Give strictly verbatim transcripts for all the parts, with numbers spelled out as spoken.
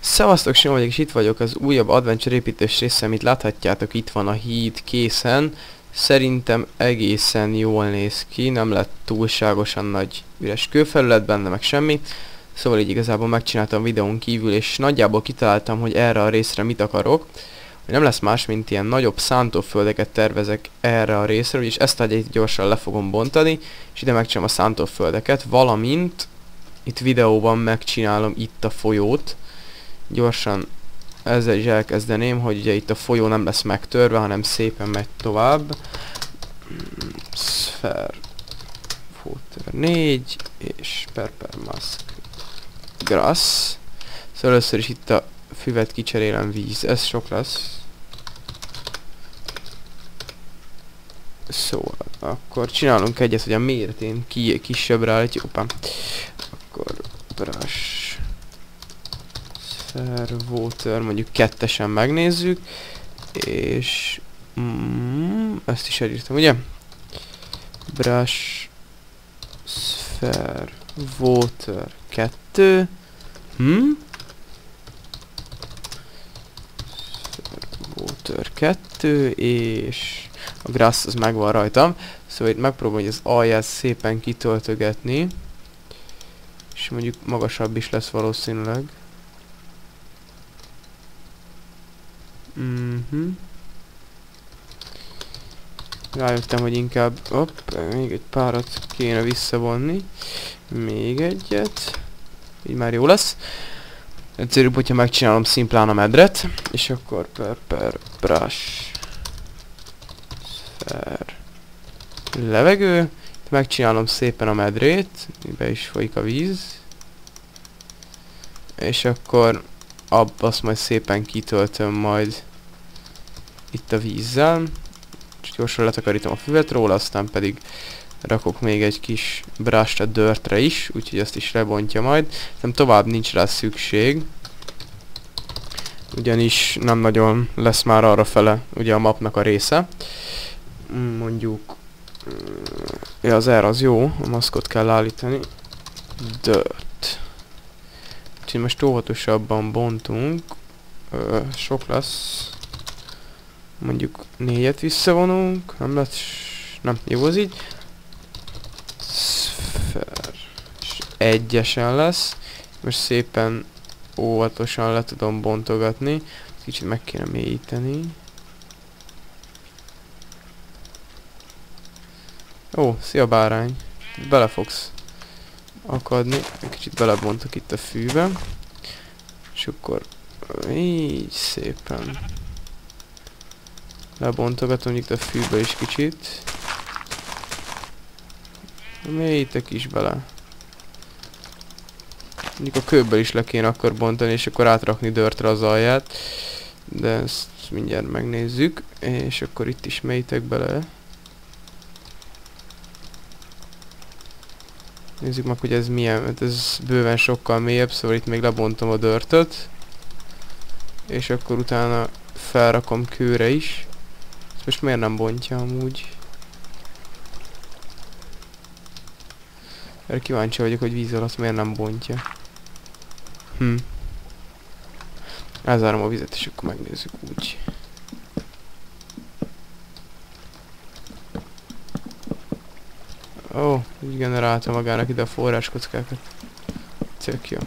Szevasztok, Sion vagyok, és itt vagyok az újabb adventure építős része, amit láthatjátok, itt van a híd készen. Szerintem egészen jól néz ki, nem lett túlságosan nagy üres kőfelület benne, meg semmi. Szóval így igazából megcsináltam videón kívül, és nagyjából kitaláltam, hogy erre a részre mit akarok. Nem lesz más, mint ilyen nagyobb szántóföldeket tervezek erre a részre, úgyis ezt a egyet gyorsan le fogom bontani, és ide megcsinálom a szántóföldeket, valamint itt videóban megcsinálom itt a folyót. Gyorsan ezzel is elkezdeném, hogy ugye itt a folyó nem lesz megtörve, hanem szépen megy tovább. Sfer Foter négy és Perpermask Grass. Szóval először is itt a füvet kicserélem víz, ez sok lesz. Szóval akkor csinálunk egyet, hogy a méretén ki kisebbre állítjuk. Akkor brush Sfer Water, mondjuk kettesen megnézzük, és mm, ezt is elírtam, ugye? Brush Sfer Water kettő. Hm? Water kettő, és a grass az megvan rajtam. Szóval itt megpróbálom, hogy az alját szépen kitöltögetni. És mondjuk magasabb is lesz valószínűleg. Mm-hmm. Rájöttem, hogy inkább... Hopp, még egy párat kéne visszavonni. Még egyet. Így már jó lesz. Egyszerűbb, hogyha megcsinálom szimplán a medret, és akkor per, per, brush, sfer, levegő, itt megcsinálom szépen a medrét, be is folyik a víz, és akkor ab, azt majd szépen kitöltöm majd itt a vízzel, és gyorsan letakarítom a füvet róla, aztán pedig rakok még egy kis brush-t a dirtre is, úgyhogy azt is lebontja majd. Nem, tovább nincs rá szükség, ugyanis nem nagyon lesz már arra fele ugye a mapnak a része. Mondjuk... Ja, az erre az jó, a maszkot kell állítani. Dirt. Úgyhogy most óvatosabban bontunk. Ö, sok lesz. Mondjuk négyet visszavonunk. Nem lett... Nem, jó az így. Egyesen lesz. Most szépen óvatosan le tudom bontogatni. Kicsit meg kéne mélyíteni. Ó, szia bárány. Bele fogsz akadni. Kicsit belebontok itt a fűbe. És akkor így szépen lebontogatom itt a fűbe is kicsit. Mélyítek is bele. Mondjuk a kőből is le kéne akkor bontani, és akkor átrakni dörtre az alját. De ezt mindjárt megnézzük. És akkor itt is mélyítek bele. Nézzük meg, hogy ez milyen, mert ez bőven sokkal mélyebb, szóval itt még lebontom a dörtöt. És akkor utána felrakom kőre is. Ezt most miért nem bontja amúgy? Erre kíváncsi vagyok, hogy víz alatt miért nem bontja. Hm. Elzárom a vizet, és akkor megnézzük úgy. Ó, így generálta magának ide a forráskockákat. Tök jó.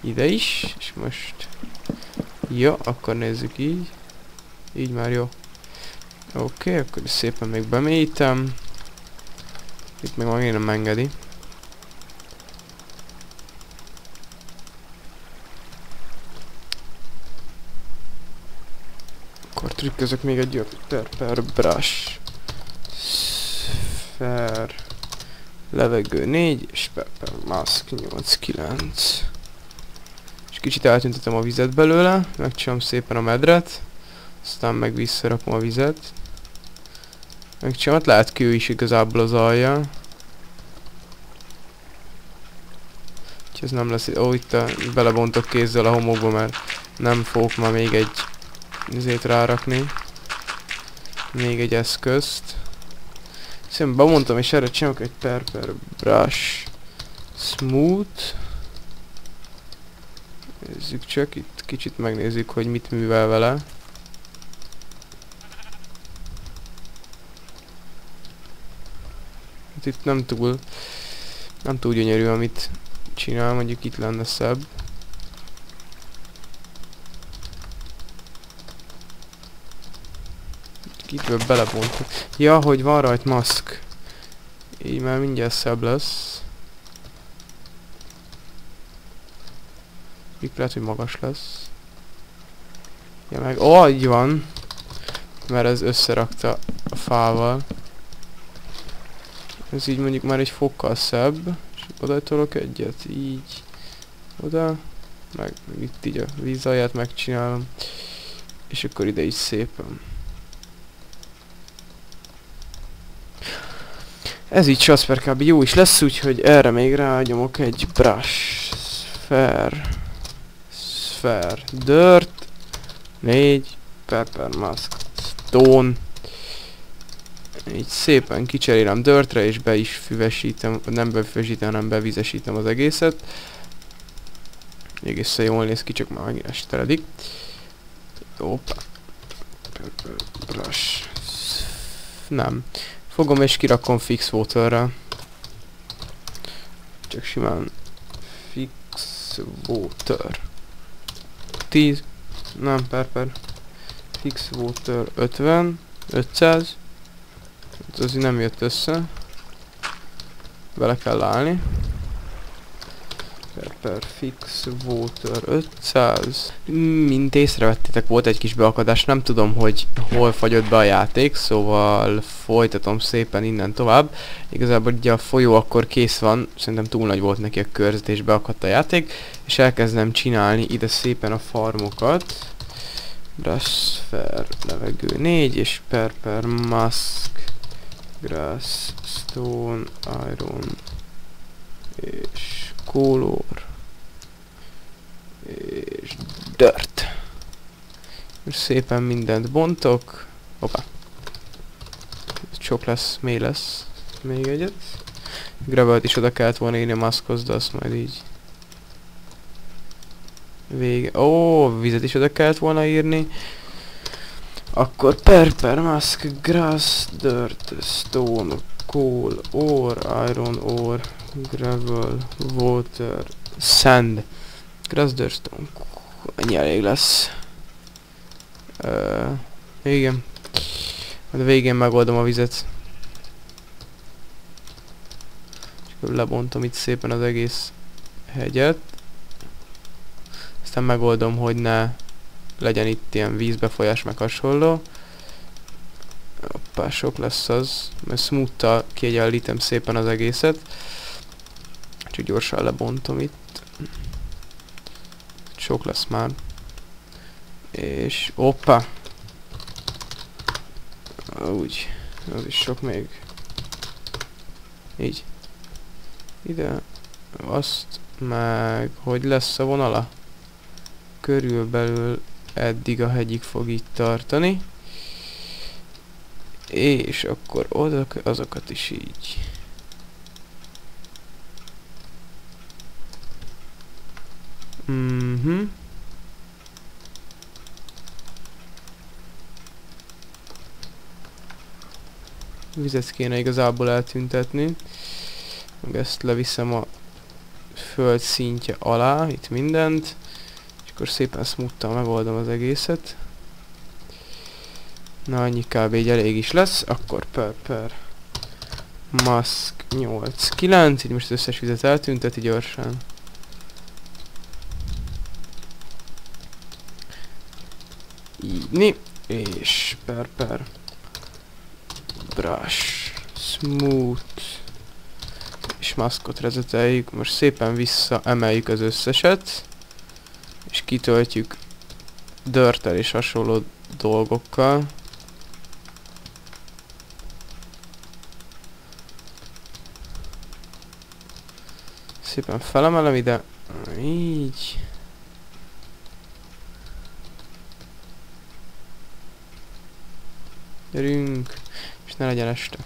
Ide is, és most... Ja, akkor nézzük így. Így már jó. Oké, okay, akkor szépen még bemélyítem. Itt még magának nem engedi. Akkor trükközök még egy jobb. Per brush. Sfer. Levegő négy és per mask nyolc kilenc. És kicsit eltüntetem a vizet belőle. Megcsinom szépen a medret. Aztán meg visszarakom a vizet. Megcsinom, hát lehet kő is igazából az alja. Úgyhogy ez nem lesz... Ó, itt a... belebontok kézzel a homokba, mert nem fogok ma még egy ezért rárakni. Még egy eszközt. Szerintem bemondtam, és erre csinálok egy Perpermask Smooth. Nézzük csak, itt kicsit megnézzük, hogy mit művel vele. Hát itt nem túl, nem túl gyönyörű, amit csinál, mondjuk itt lenne szebb. Kitől belebontok. Ja, hogy van rajt maszk. Így már mindjárt szebb lesz. Itt lehet, hogy magas lesz. Ja, meg... Ó, így van! Mert ez összerakta a fával. Ez így mondjuk már egy fokkal szebb. És oda tolok egyet, így. Oda. Meg itt így a víz alját megcsinálom. És akkor ide is szépen. Ez így Sasper kb. Jó is lesz, úgyhogy erre még rágyomok egy brush. Sfer. Sfer. Dirt. négy. Perpermask. Stone. Így szépen kicserélem dirtre, és be is füvesítem. Nem befüvesítem, hanem bevizesítem az egészet. Egészen jól néz ki, csak már annyira esteledik. Hoppá. Brush. Nem. Fogom és kirakom fix waterre. Csak simán fix water. tíz, nem per per. Fix water ötven, ötszáz. Ez azért nem jött össze. Bele kell állni. Per per fix water ötszáz. Mint észrevettétek, volt egy kis beakadás, nem tudom, hogy hol fagyott be a játék, szóval folytatom szépen innen tovább. Igazából ugye a folyó akkor kész van, szerintem túl nagy volt neki a körzet és beakadt a játék, és elkezdem csinálni ide szépen a farmokat. Brush fair levegő négy és Perpermask Grass, Stone, Iron és Color és Dirt. Most szépen mindent bontok. Hoppá. Sok lesz, mély lesz. Még egyet. Gravelt is oda kellett volna írni a maszkhoz, de azt majd így. Vége. Ó, vizet is oda kellett volna írni. Akkor Perpermask, Grass, Dirt, Stone, Coal, Ore, Iron, Ore, Gravel, Water, Sand, Grass, Dirt, Stone. Ennyi elég lesz. Uh, igen. A végén megoldom a vizet. És akkor lebontom itt szépen az egész hegyet. Aztán megoldom, hogy ne legyen itt ilyen vízbefolyás meg hasonló. Hoppá, sok lesz az. Mert smooth-tal kiegyenlítem szépen az egészet. Csak gyorsan lebontom itt. Sok lesz már. És... hoppá! Úgy. Az is sok még. Így. Ide. Azt meg... hogy lesz a vonala? Körülbelül eddig a hegyig fog így tartani. És akkor oda azokat is így. Mhm. Vizet kéne igazából eltüntetni. Meg ezt leviszem a föld szintje alá, itt mindent. És akkor szépen smooth-tal megoldom az egészet. Na, annyi kb. Így elég is lesz. Akkor per per mask nyolc kilenc. Így most az összes vizet eltünteti gyorsan. Így, és per per brush, smooth, és maszkot rezeteljük. Most szépen vissza emeljük az összeset, és kitöltjük dörttel és hasonló dolgokkal. Szépen felemelem ide, így. Gyerünk! És ne legyen este.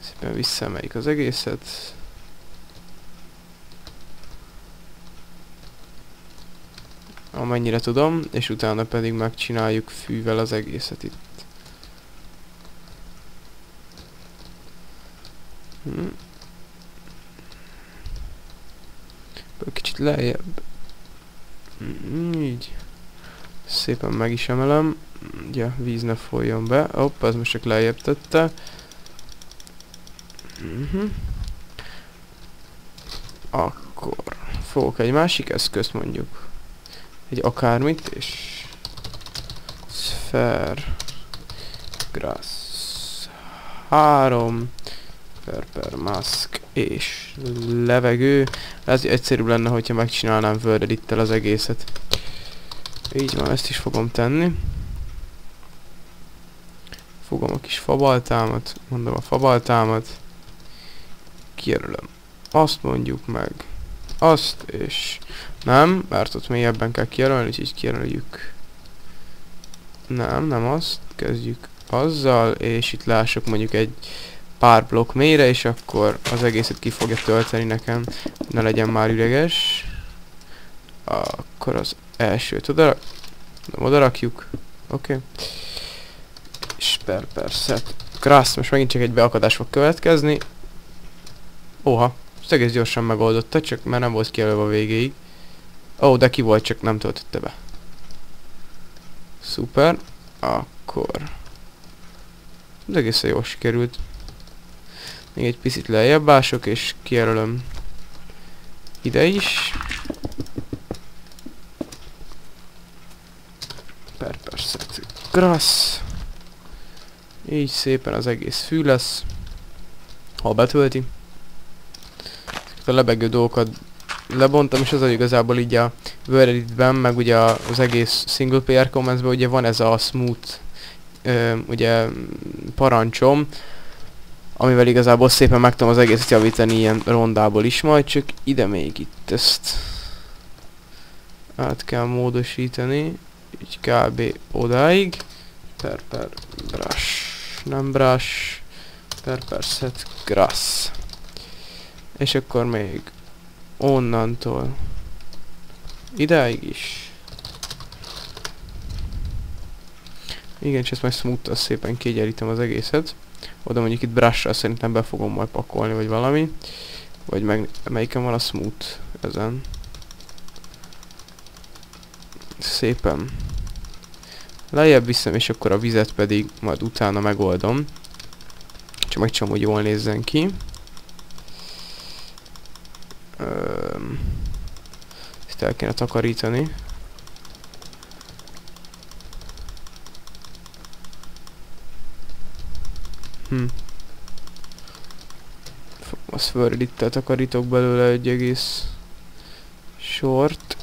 Szépen visszaemeljük az egészet. Amennyire tudom, és utána pedig megcsináljuk fűvel az egészet itt. Hm. Kicsit lejjebb. Így. Szépen meg is emelem. Ugye, víz ne folyjon be. Hopp, ez most csak lejjebb tette. Uh-huh. Akkor fogok egy másik eszközt, mondjuk egy akármit, és Sfer Grass három Perpermask és levegő. Ez egyszerűbb lenne, hogyha megcsinálnám WorldEdittel az egészet. Így van, ezt is fogom tenni. Fogom a kis fabaltámat, mondom a fabaltámat. Kijelölöm. Azt mondjuk meg. Azt, és nem, mert ott mélyebben kell kijelölni, úgyhogy kijelöljük. Nem, nem azt. Kezdjük azzal, és itt lássuk mondjuk egy pár blokk mélyre, és akkor az egészet ki fogja tölteni nekem. Ne legyen már üreges. Akkor az elsőt oda, oda rakjuk. Oké. Okay. És per percet. Krasz, most megint csak egy beakadás fog következni. Oha, ezt egész gyorsan megoldotta, csak már nem volt kijelölve a végéig. Ó, oh, de ki volt, csak nem töltötte be. Szuper. Akkor ez egészen jól sikerült. Még egy picit lejjebb ások, és kijelölöm ide is. Perperszett grass. Így szépen az egész fű lesz. Ha betölti. A lebegő dolgokat lebontam, és az igazából így a WorldEditben, meg ugye az egész single player commandsben ugye van ez a smooth ö, ugye parancsom, amivel igazából szépen meg tudom az egészet javítani ilyen rondából is majd, csak ide még itt ezt át kell módosítani, így kb. Odáig. Per per brush, nem brush, per per set grass. És akkor még onnantól idáig is. Igen, és ezt majd smooth-tal szépen kiegyenlítem az egészet. Oda mondjuk itt brush-sal szerintem be fogom majd pakolni, vagy valami. Vagy meg melyiken van a smooth ezen. Szépen lejjebb viszem, és akkor a vizet pedig majd utána megoldom. Csak megcsinálom, hogy jól nézzen ki. Ezt el kéne takarítani. Hm. A Sfer-Edittel takarítok belőle egy egész sort.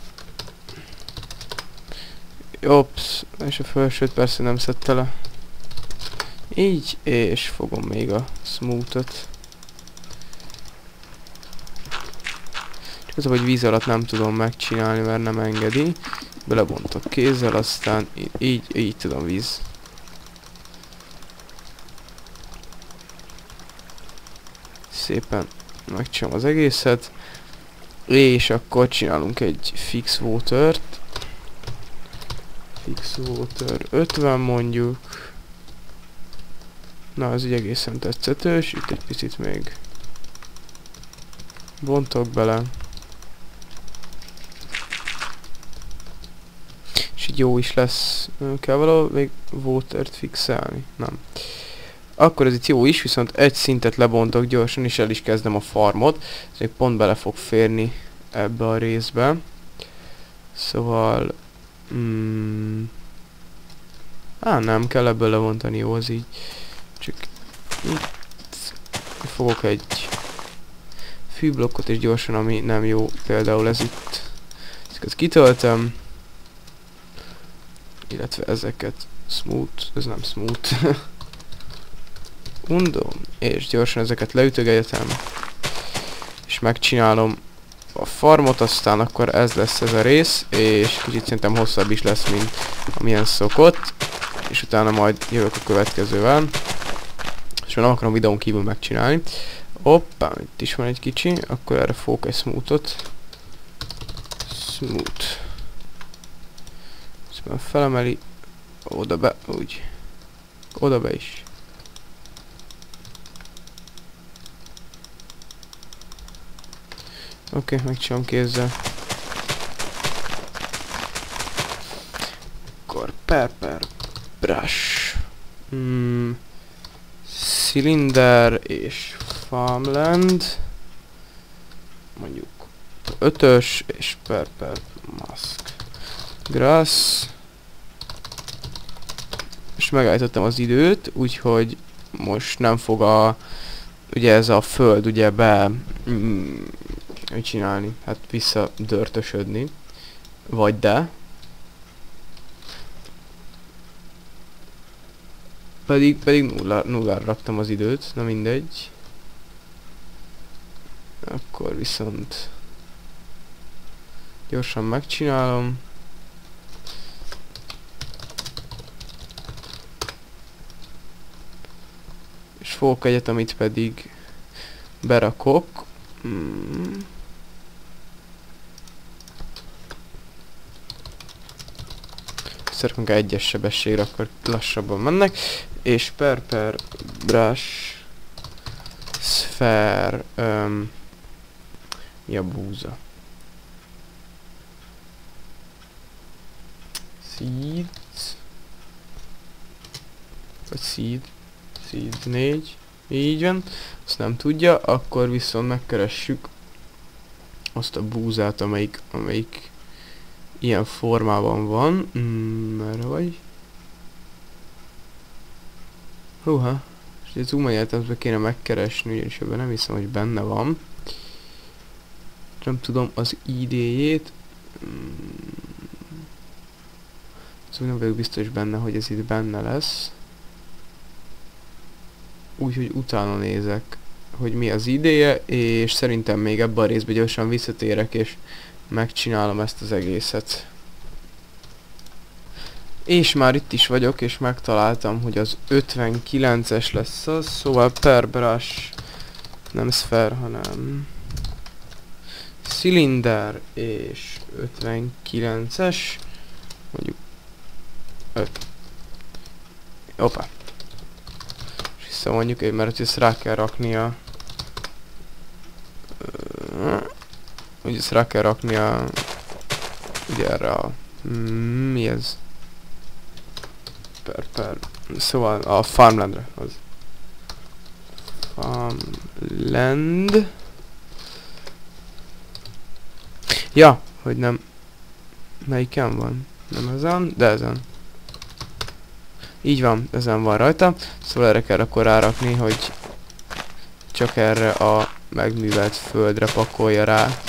Ops, és a felsőt persze nem szedte le. Így, és fogom még a smooth-ot. Hogy víz alatt nem tudom megcsinálni, mert nem engedi. Belebontok kézzel, aztán így, így tudom víz. Szépen megcsinálom az egészet. És akkor csinálunk egy fix water-t. Fix water ötven mondjuk. Na, ez így egészen tetszetős. Itt egy picit még bontok bele. Jó is lesz, kell valahol még water-t fixálni, nem. Akkor ez itt jó is, viszont egy szintet lebontok gyorsan, és el is kezdem a farmot. Ez még pont bele fog férni ebbe a részbe. Szóval... Mm, á, nem kell ebből lebontani, jó, az így. Csak itt fogok egy fűblokkot, és gyorsan, ami nem jó, például ez itt. Ezt kitöltöm. Illetve ezeket smooth, ez nem smooth. Undom, és gyorsan ezeket leütögetem. És megcsinálom a farmot, aztán akkor ez lesz ez a rész, és kicsit szerintem hosszabb is lesz, mint amilyen szokott, és utána majd jövök a következővel, és már nem akarom videón kívül megcsinálni. Hoppá, itt is van egy kicsi, akkor erre fogok egy smoothot. Smooth. Szóval felemeli, oda be, úgy. Oda be is. Oké, okay, megcsinálom kézzel. Akkor Perper Brush. Mm. Cylinder és Farmland. Mondjuk ötös és Perpermask Grass. És megállítottam az időt, úgyhogy most nem fog a... Ugye ez a föld ugye be... Mm, mit csinálni? Hát visszadörtösödni. Vagy de. Pedig, pedig nullá, nullára raktam az időt, na mindegy. Akkor viszont... Gyorsan megcsinálom. És fogok egyet, amit pedig berakok. Mm. Szerkünk egyes sebességre, akkor lassabban mennek. És Perper Brush Sfer um, ja, búza. Seeds. Vagy seed. Seed négy. Így van. Azt nem tudja. Akkor viszont megkeressük azt a búzát, amelyik, amelyik ilyen formában van. Mm, erre vagy. Húha. És egy zoom-ajátásba kéne megkeresni, ugyanis ebben nem hiszem, hogy benne van. Nem tudom az idéjét. Mm. Szóval nem vagyok biztos benne, hogy ez itt benne lesz. Úgyhogy utána nézek, hogy mi az ideje, és szerintem még ebben a részben gyorsan visszatérek, és megcsinálom ezt az egészet. És már itt is vagyok, és megtaláltam, hogy az ötvenkilences lesz az, szóval Perbrush, nem Sfer, hanem Cylinder, és ötvenkilences, mondjuk öt. Opa. Szóval mondjuk, hogy mert ezt rá kell raknia. Ugye ezt rá kell raknia. Ugye erre a... Mm, mi ez? Per, per. Szóval a farmlandre az. Farmland. Ja, hogy nem. Melyiken van? Nem ezen, de ezen. Így van, ezen van rajta, szóval erre kell akkor rárakni, hogy csak erre a megművelt földre pakolja rá.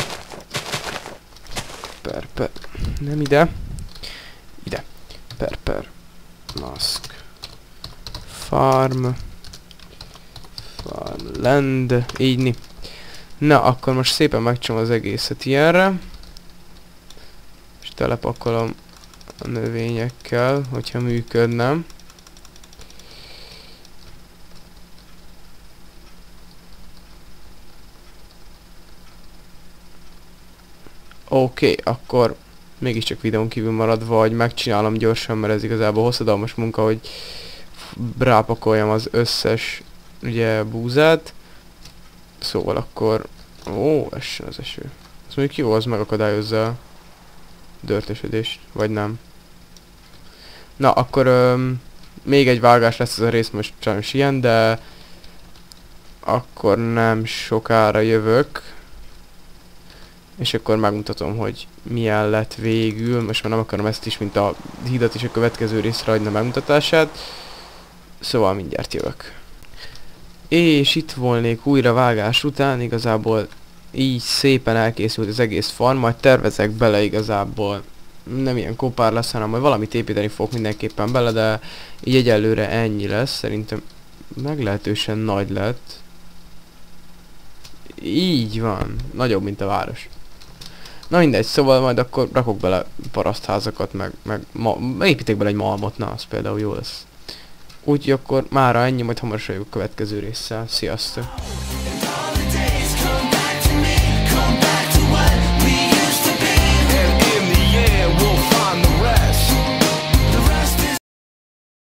Per, per, nem ide. Ide. Per, per, mask. Farm. Farmland. Így. Na, akkor most szépen megcsinom az egészet ilyenre. És telepakolom a növényekkel, hogyha működne. Oké, okay, akkor mégiscsak videón kívül maradva, hogy megcsinálom gyorsan, mert ez igazából hosszadalmas munka, hogy rápakoljam az összes ugye búzát. Szóval akkor... Ó, essen az eső. Ez mondjuk jó, az megakadályozza a dörtösödést, vagy nem. Na, akkor öm, még egy vágás lesz ez a rész, most sajnos ilyen, de... Akkor nem sokára jövök. És akkor megmutatom, hogy milyen lett végül. Most már nem akarom ezt is, mint a hidat is a következő részre hagyna megmutatását. Szóval mindjárt jövök. És itt volnék újra vágás után, igazából így szépen elkészült az egész farm, majd tervezek bele igazából. Nem ilyen kopár lesz, hanem majd valamit építeni fogok mindenképpen bele, de így egyelőre ennyi lesz. Szerintem meglehetősen nagy lett. Így van. Nagyobb, mint a város. Na mindegy, szóval majd akkor rakok bele parasztházakat, meg, meg ma, építek bele egy malmot, na, az például jó lesz. Úgyhogy akkor mára ennyi, majd hamarosan jövök a következő résszel. Sziasztok!